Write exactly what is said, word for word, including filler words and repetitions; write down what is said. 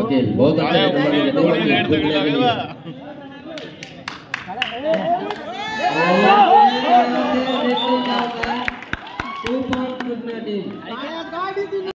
Okay बहुत अच्छा super team.